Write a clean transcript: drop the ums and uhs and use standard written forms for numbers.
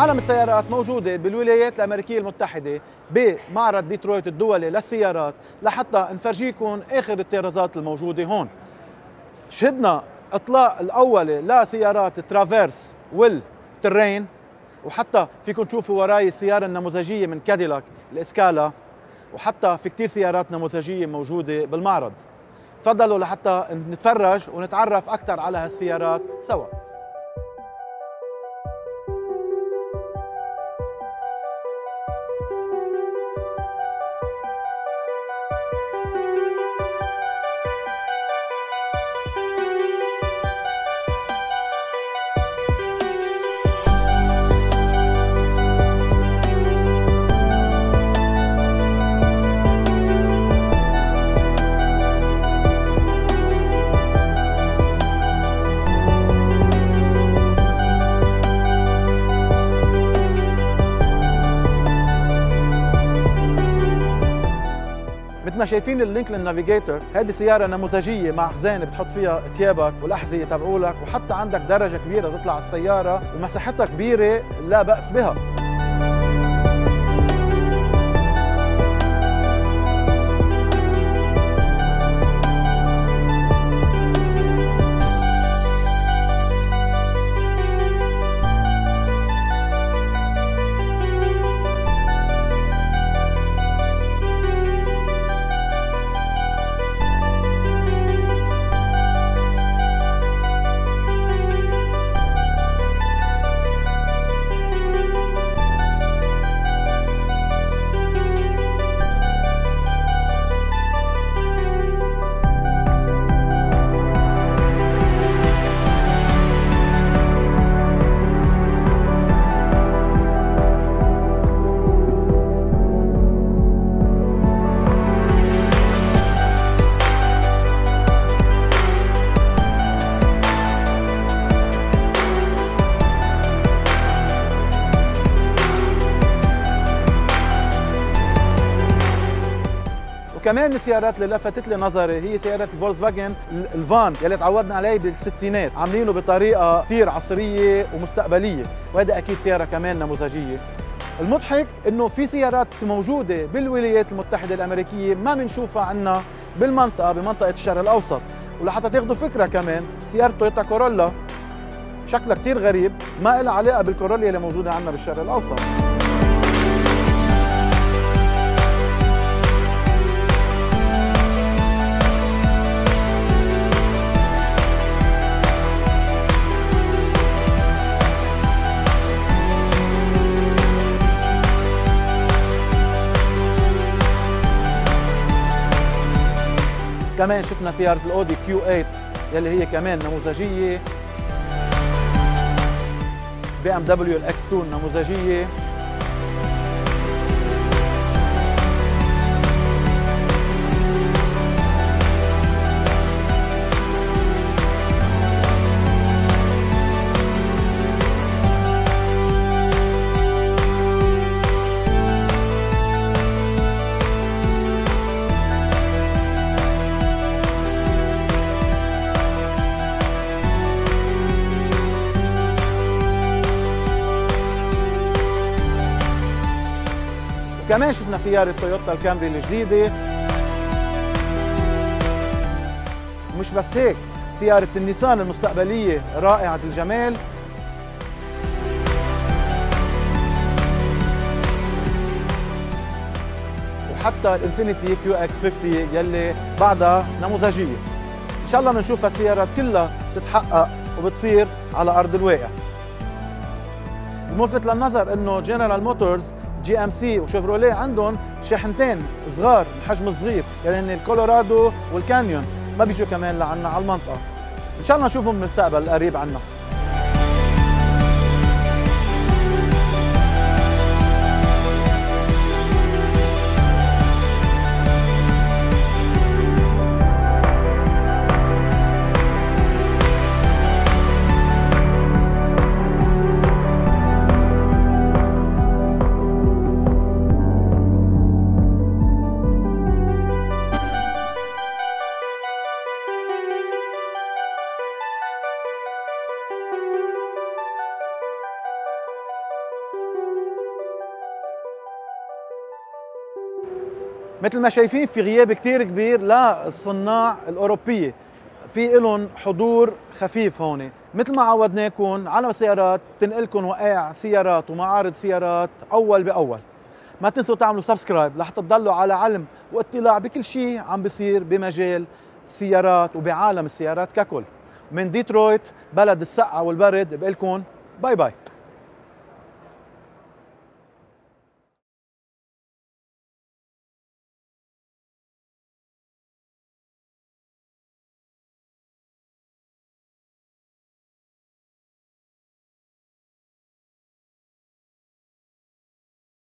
عالم السيارات موجودة بالولايات الأمريكية المتحدة بمعرض ديترويت الدولي للسيارات لحتى نفرجيكم آخر الطرازات الموجودة هون. شهدنا إطلاق الأولي لسيارات ترافيرس والترين، وحتى فيكم تشوفوا وراي السيارة النموذجية من كاديلاك الإسكالا، وحتى في كتير سيارات نموذجية موجودة بالمعرض. تفضلوا لحتى نتفرج ونتعرف أكثر على هالسيارات سوا. شايفين اللينك للنافيجيتر، هذه سياره نموذجيه مع خزانه بتحط فيها ثيابك والاحذيه تبعولك، وحتى عندك درجه كبيره تطلع على السياره ومساحتها كبيره لا باس بها. كمان السيارات اللي لفتت لي نظري هي سياره الفولكسفاجن الفان يلي تعودنا عليه بالستينات، عاملينه بطريقه كثير عصريه ومستقبليه، وهذا اكيد سياره كمان نموذجيه. المضحك انه في سيارات موجوده بالولايات المتحده الامريكيه ما بنشوفها عندنا بالمنطقه، بمنطقه الشرق الاوسط. ولحتى تاخذوا فكره كمان، سياره تويوتا كورولا شكلها كثير غريب، ما لها علاقه بالكورولا اللي موجوده عندنا بالشرق الاوسط. كمان شفنا سيارة الأودي Q8 يلي هي كمان نموذجية، BMW X2 نموذجية، كمان شفنا سيارة تويوتا الكامري الجديدة. مش بس هيك، سيارة النيسان المستقبلية رائعة الجمال. وحتى الانفينيتي QX50 يلي بعدها نموذجية. إن شاء الله بنشوف هالسيارات كلها تتحقق وبتصير على أرض الواقع. الملفت للنظر إنه جنرال موتورز، GMC وشيفروليه عندهم شحنتين صغار بحجم صغير، يعني هن الكولورادو والكانيون، ما بيجوا كمان لعنا على المنطقة. إن شاء الله نشوفهم بالمستقبل القريب عنا. مثل ما شايفين في غياب كتير كبير للصناع الأوروبية، في إلهم حضور خفيف هون. مثل ما عودناكم على سيارات بتنقلكم وقائع سيارات ومعارض سيارات أول بأول. ما تنسوا تعملوا سبسكرايب لحتى تضلوا على علم واطلاع بكل شيء عم بيصير بمجال السيارات وبعالم السيارات ككل. من ديترويت بلد السقعة والبرد بقلكم باي باي.